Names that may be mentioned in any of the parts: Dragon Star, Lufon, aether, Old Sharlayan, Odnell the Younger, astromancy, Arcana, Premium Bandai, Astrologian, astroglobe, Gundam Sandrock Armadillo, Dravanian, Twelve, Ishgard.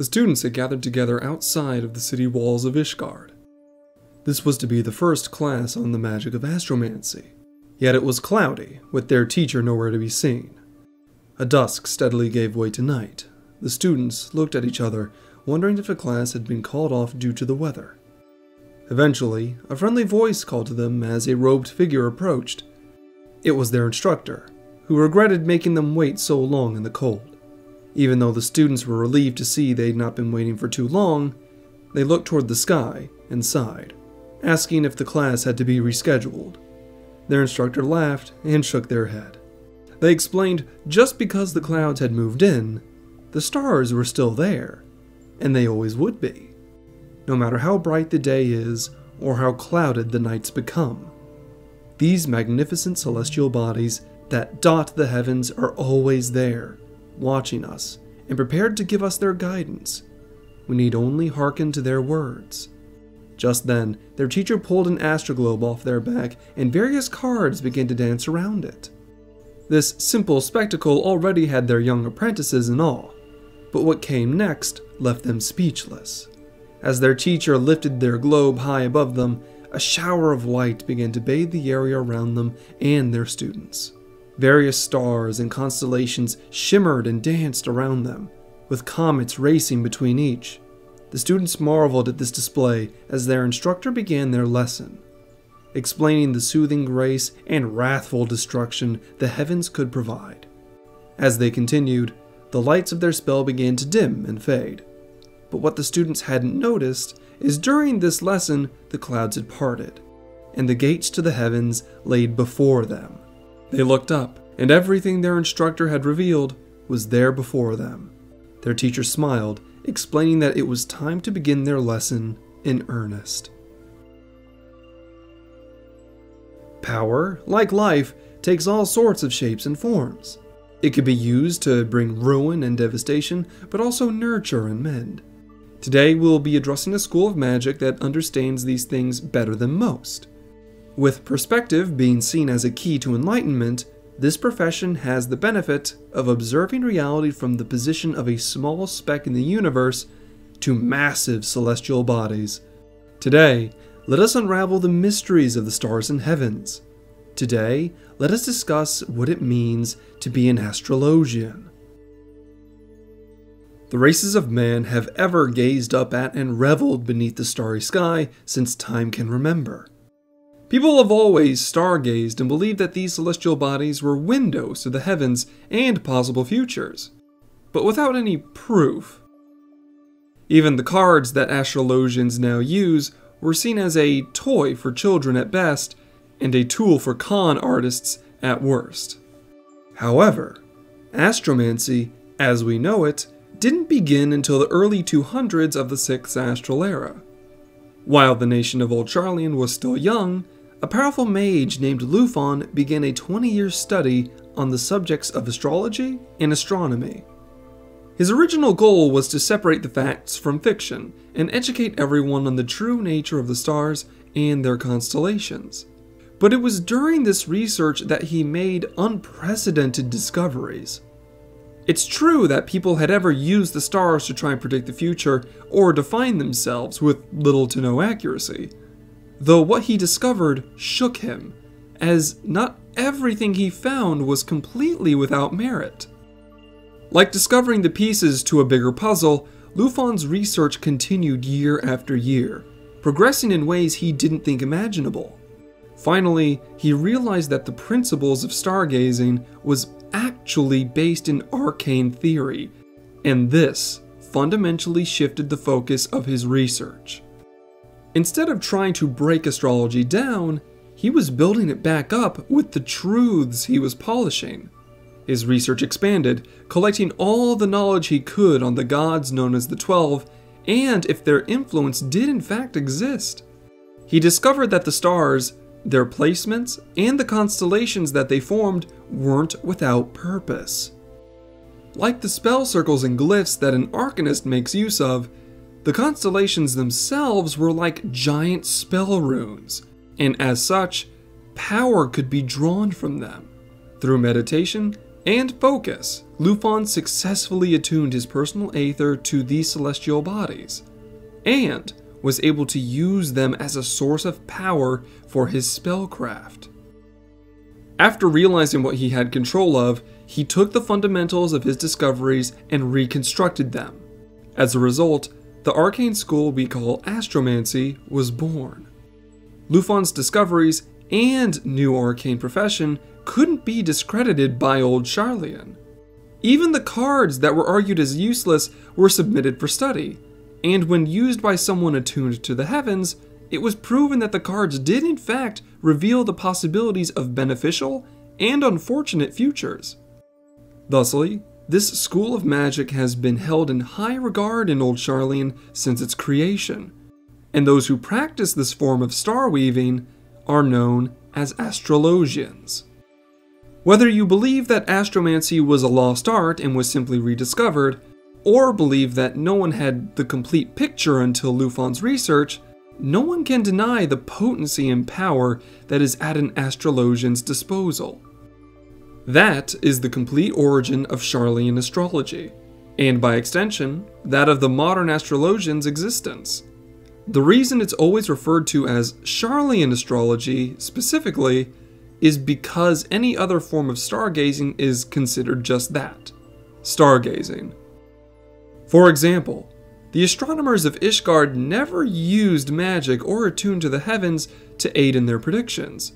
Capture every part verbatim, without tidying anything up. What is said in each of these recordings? the students had gathered together outside of the city walls of Ishgard. This was to be the first class on the magic of astromancy, yet it was cloudy, with their teacher nowhere to be seen. A dusk steadily gave way to night. The students looked at each other, wondering if the class had been called off due to the weather. Eventually, a friendly voice called to them as a robed figure approached. It was their instructor, who regretted making them wait so long in the cold. Even though the students were relieved to see they'd not been waiting for too long, they looked toward the sky and sighed, asking if the class had to be rescheduled. Their instructor laughed and shook their head. They explained just because the clouds had moved in, the stars were still there, and they always would be, no matter how bright the day is or how clouded the nights become. These magnificent celestial bodies that dot the heavens are always there, watching us and prepared to give us their guidance. We need only hearken to their words. Just then, their teacher pulled an astroglobe off their back and various cards began to dance around it. This simple spectacle already had their young apprentices in awe, but what came next left them speechless. As their teacher lifted their globe high above them, a shower of light began to bathe the area around them and their students. Various stars and constellations shimmered and danced around them, with comets racing between each. The students marveled at this display as their instructor began their lesson, explaining the soothing grace and wrathful destruction the heavens could provide. As they continued, the lights of their spell began to dim and fade. But what the students hadn't noticed is during this lesson, the clouds had parted, and the gates to the heavens laid before them. They looked up, and everything their instructor had revealed was there before them. Their teacher smiled, explaining that it was time to begin their lesson in earnest. Power, like life, takes all sorts of shapes and forms. It could be used to bring ruin and devastation, but also nurture and mend. Today we'll be addressing a school of magic that understands these things better than most. With perspective being seen as a key to enlightenment, this profession has the benefit of observing reality from the position of a small speck in the universe to massive celestial bodies. Today, let us unravel the mysteries of the stars and heavens. Today, let us discuss what it means to be an astrologian. The races of man have ever gazed up at and reveled beneath the starry sky since time can remember. People have always stargazed and believed that these celestial bodies were windows to the heavens and possible futures, but without any proof. Even the cards that astrologians now use were seen as a toy for children at best, and a tool for con artists at worst. However, astromancy, as we know it, didn't begin until the early two hundreds of the sixth astral era. While the nation of Old Sharlayan was still young, a powerful mage named Lufon began a twenty-year study on the subjects of astrology and astronomy. His original goal was to separate the facts from fiction and educate everyone on the true nature of the stars and their constellations. But it was during this research that he made unprecedented discoveries. It's true that people had ever used the stars to try and predict the future or define themselves with little to no accuracy, though what he discovered shook him, as not everything he found was completely without merit. Like discovering the pieces to a bigger puzzle, Lufon's research continued year after year, progressing in ways he didn't think imaginable. Finally, he realized that the principles of stargazing was actually based in arcane theory, and this fundamentally shifted the focus of his research. Instead of trying to break astrology down, he was building it back up with the truths he was polishing. His research expanded, collecting all the knowledge he could on the gods known as the Twelve, and if their influence did in fact exist. He discovered that the stars, their placements, and the constellations that they formed weren't without purpose. Like the spell circles and glyphs that an arcanist makes use of, the constellations themselves were like giant spell runes, and as such, power could be drawn from them. Through meditation and focus, Lufon successfully attuned his personal aether to these celestial bodies, and was able to use them as a source of power for his spellcraft. After realizing what he had control of, he took the fundamentals of his discoveries and reconstructed them. As a result, the arcane school we call astromancy was born. Lufon's discoveries and new arcane profession couldn't be discredited by Old Sharlayan. Even the cards that were argued as useless were submitted for study, and when used by someone attuned to the heavens, it was proven that the cards did in fact reveal the possibilities of beneficial and unfortunate futures. Thusly, this school of magic has been held in high regard in Old Sharlayan since its creation, and those who practice this form of star weaving are known as astrologians. Whether you believe that astromancy was a lost art and was simply rediscovered, or believe that no one had the complete picture until Lufon's research, no one can deny the potency and power that is at an astrologian's disposal. That is the complete origin of Sharlayan astrology, and by extension, that of the modern astrologian's existence. The reason it's always referred to as Sharlayan astrology, specifically, is because any other form of stargazing is considered just that, stargazing. For example, the astronomers of Ishgard never used magic or attuned to the heavens to aid in their predictions.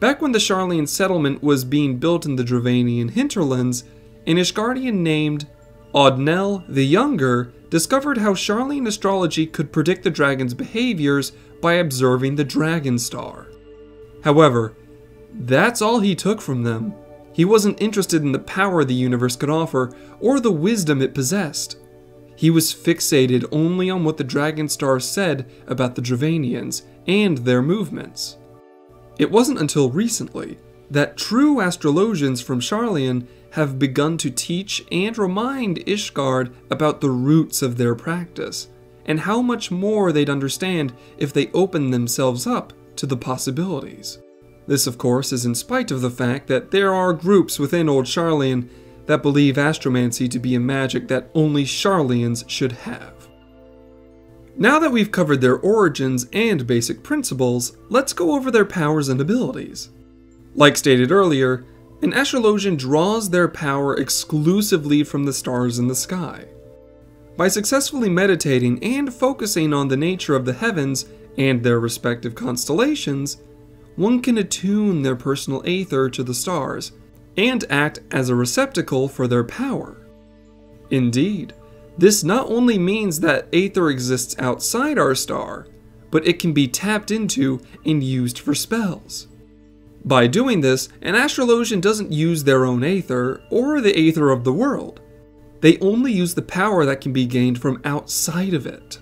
Back when the Sharlayan settlement was being built in the Dravanian hinterlands, an Ishgardian named Odnell the Younger discovered how Sharlayan astrology could predict the dragon's behaviors by observing the Dragon Star. However, that's all he took from them. He wasn't interested in the power the universe could offer or the wisdom it possessed. He was fixated only on what the Dragon Star said about the Dravanians and their movements. It wasn't until recently that true astrologians from Sharlayan have begun to teach and remind Ishgard about the roots of their practice, and how much more they'd understand if they opened themselves up to the possibilities. This, of course, is in spite of the fact that there are groups within Old Sharlayan that believe astromancy to be a magic that only Sharlayans should have. Now that we've covered their origins and basic principles, let's go over their powers and abilities. Like stated earlier, an astrologian draws their power exclusively from the stars in the sky. By successfully meditating and focusing on the nature of the heavens and their respective constellations, one can attune their personal aether to the stars, and act as a receptacle for their power. Indeed, this not only means that aether exists outside our star, but it can be tapped into and used for spells. By doing this, an astrologian doesn't use their own aether or the aether of the world. They only use the power that can be gained from outside of it.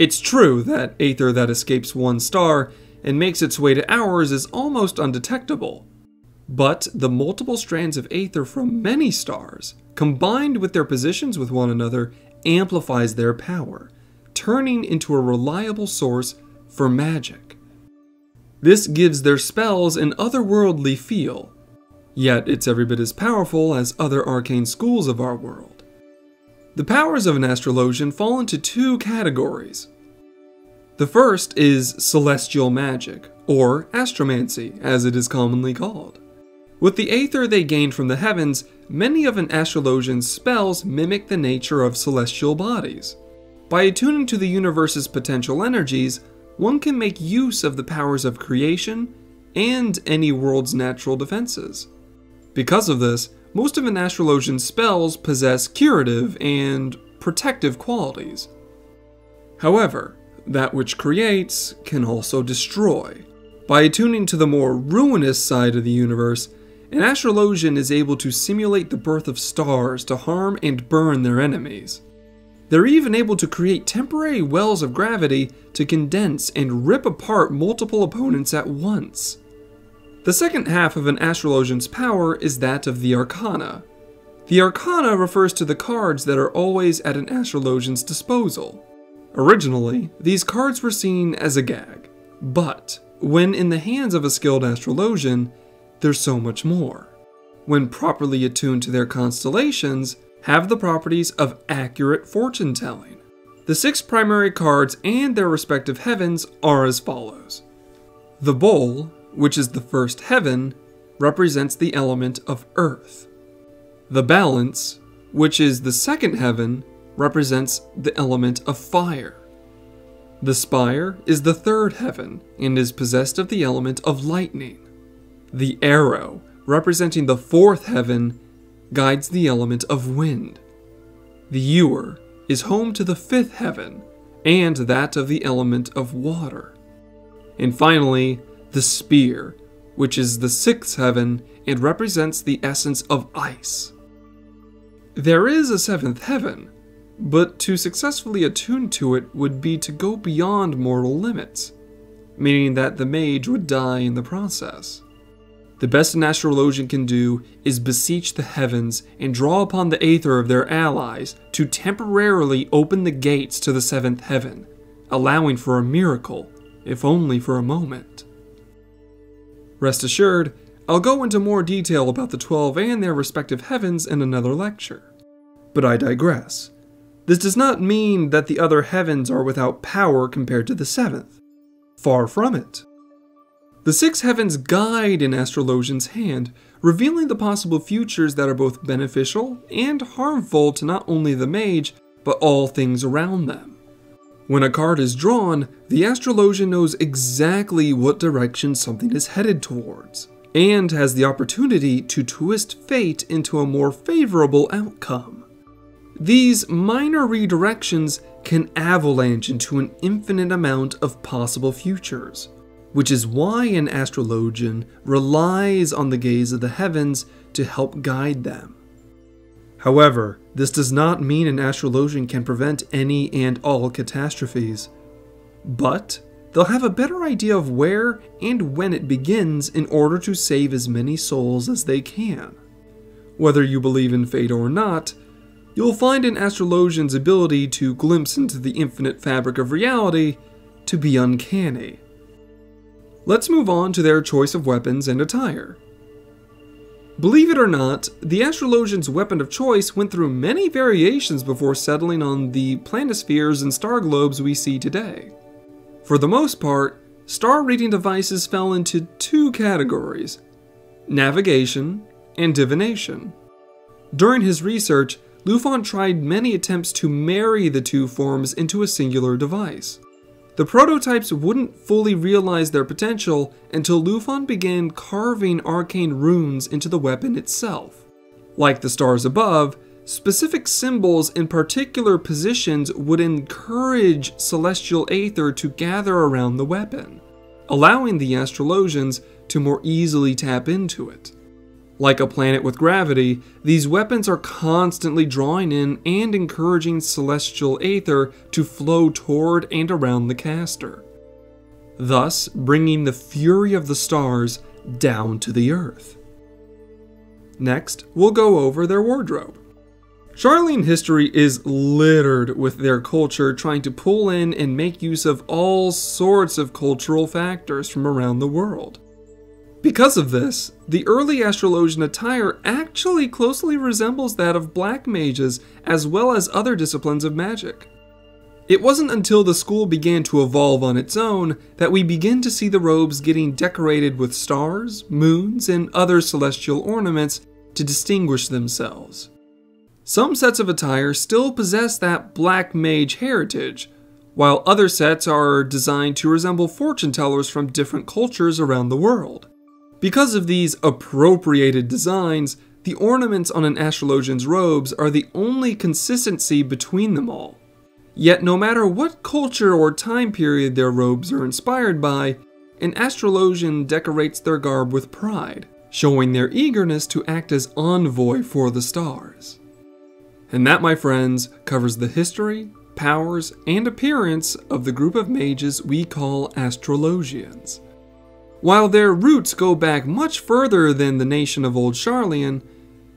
It's true that aether that escapes one star and makes its way to ours is almost undetectable. But the multiple strands of aether from many stars, combined with their positions with one another, amplifies their power, turning into a reliable source for magic. This gives their spells an otherworldly feel, yet it's every bit as powerful as other arcane schools of our world. The powers of an astrologian fall into two categories. The first is celestial magic, or astromancy, as it is commonly called. With the aether they gained from the heavens, many of an astrologian's spells mimic the nature of celestial bodies. By attuning to the universe's potential energies, one can make use of the powers of creation and any world's natural defenses. Because of this, most of an astrologian's spells possess curative and protective qualities. However, that which creates can also destroy. By attuning to the more ruinous side of the universe, an astrologian is able to simulate the birth of stars to harm and burn their enemies. They're even able to create temporary wells of gravity to condense and rip apart multiple opponents at once. The second half of an astrologian's power is that of the Arcana. The Arcana refers to the cards that are always at an astrologian's disposal. Originally, these cards were seen as a gag, but when in the hands of a skilled astrologian, there's so much more. when properly attuned to their constellations, have the properties of accurate fortune-telling. The six primary cards and their respective heavens are as follows. The Bull, which is the first heaven, represents the element of earth. The Balance, which is the second heaven, represents the element of fire. The Spire is the third heaven and is possessed of the element of lightning. The Arrow, representing the fourth heaven, guides the element of wind. The Ewer is home to the fifth heaven and that of the element of water. And finally, the Spear, which is the sixth heaven and represents the essence of ice. There is a seventh heaven, but to successfully attune to it would be to go beyond mortal limits, meaning that the mage would die in the process. The best an astrologian can do is beseech the heavens and draw upon the aether of their allies to temporarily open the gates to the seventh heaven, allowing for a miracle, if only for a moment. Rest assured, I'll go into more detail about the Twelve and their respective heavens in another lecture. But I digress. This does not mean that the other heavens are without power compared to the seventh. Far from it. The six heavens guide an astrologian's hand, revealing the possible futures that are both beneficial and harmful to not only the mage, but all things around them. When a card is drawn, the astrologian knows exactly what direction something is headed towards, and has the opportunity to twist fate into a more favorable outcome. These minor redirections can avalanche into an infinite amount of possible futures, which is why an astrologian relies on the gaze of the heavens to help guide them. However, this does not mean an astrologian can prevent any and all catastrophes, but they'll have a better idea of where and when it begins in order to save as many souls as they can. Whether you believe in fate or not, you'll find an astrologian's ability to glimpse into the infinite fabric of reality to be uncanny. Let's move on to their choice of weapons and attire. Believe it or not, the astrologian's weapon of choice went through many variations before settling on the planispheres and star globes we see today. For the most part, star reading devices fell into two categories: navigation and divination. During his research, Lufon tried many attempts to marry the two forms into a singular device. The prototypes wouldn't fully realize their potential until Lufon began carving arcane runes into the weapon itself. Like the stars above, specific symbols in particular positions would encourage celestial aether to gather around the weapon, allowing the astrologians to more easily tap into it. Like a planet with gravity, these weapons are constantly drawing in and encouraging celestial aether to flow toward and around the caster, thus bringing the fury of the stars down to the earth. Next, we'll go over their wardrobe. Sharlayan history is littered with their culture trying to pull in and make use of all sorts of cultural factors from around the world. Because of this, the early astrologian attire actually closely resembles that of black mages as well as other disciplines of magic. It wasn't until the school began to evolve on its own that we begin to see the robes getting decorated with stars, moons, and other celestial ornaments to distinguish themselves. Some sets of attire still possess that black mage heritage, while other sets are designed to resemble fortune tellers from different cultures around the world. Because of these appropriated designs, the ornaments on an astrologian's robes are the only consistency between them all. Yet no matter what culture or time period their robes are inspired by, an astrologian decorates their garb with pride, showing their eagerness to act as envoy for the stars. And that, my friends, covers the history, powers, and appearance of the group of mages we call astrologians. While their roots go back much further than the nation of Old Sharlayan,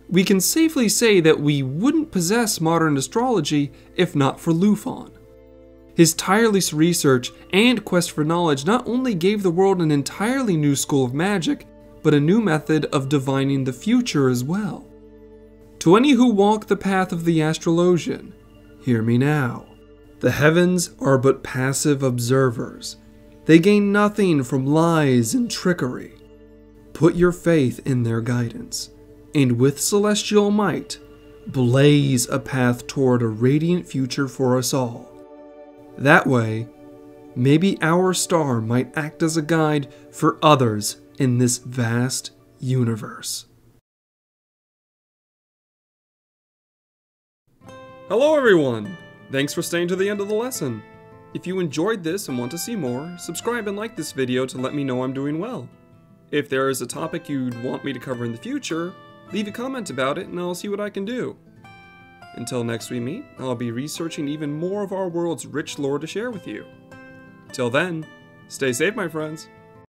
we can safely say that we wouldn't possess modern astrology if not for Lufon. His tireless research and quest for knowledge not only gave the world an entirely new school of magic, but a new method of divining the future as well. To any who walk the path of the astrologian, hear me now. The heavens are but passive observers. They gain nothing from lies and trickery. Put your faith in their guidance, and with celestial might, blaze a path toward a radiant future for us all. That way, maybe our star might act as a guide for others in this vast universe. Hello everyone! Thanks for staying to the end of the lesson. If you enjoyed this and want to see more, subscribe and like this video to let me know I'm doing well. If there is a topic you'd want me to cover in the future, leave a comment about it and I'll see what I can do. Until next we meet, I'll be researching even more of our world's rich lore to share with you. Till then, stay safe my friends.